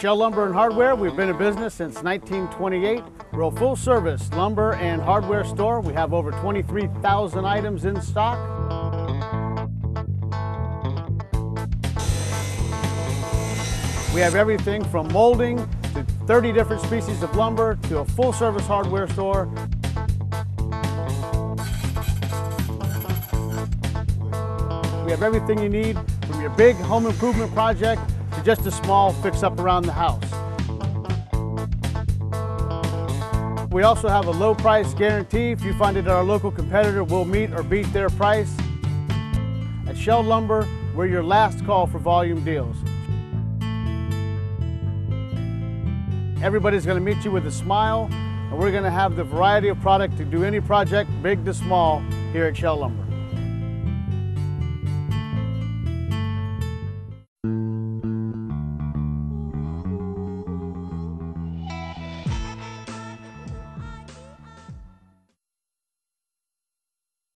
Shell Lumber and Hardware, we've been in business since 1928. We're a full service lumber and hardware store. We have over 23,000 items in stock. We have everything from molding to 30 different species of lumber to a full service hardware store. We have everything you need from your big home improvement project to just a small fix-up around the house. We also have a low price guarantee. If you find it at our local competitor, we'll meet or beat their price. At Shell Lumber, we're your last call for volume deals. Everybody's going to meet you with a smile, and we're going to have the variety of product to do any project, big to small, here at Shell Lumber.